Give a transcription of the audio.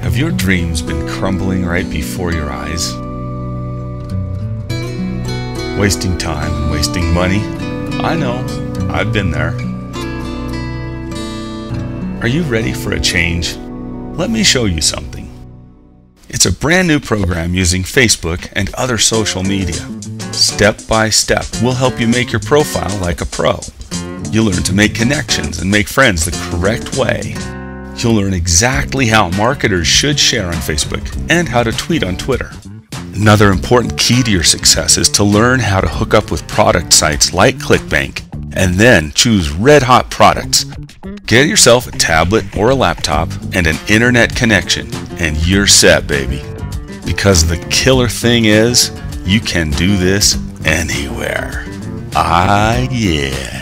Have your dreams been crumbling right before your eyes? Wasting time and wasting money? I know, I've been there. Are you ready for a change? Let me show you something. It's a brand new program using Facebook and other social media. Step by step, we'll help you make your profile like a pro. You'll learn to make connections and make friends the correct way. You'll learn exactly how marketers should share on Facebook and how to tweet on Twitter. Another important key to your success is to learn how to hook up with product sites like ClickBank and then choose red-hot products. Get yourself a tablet or a laptop and an internet connection and you're set, baby. Because the killer thing is, you can do this anywhere. Ah, yeah.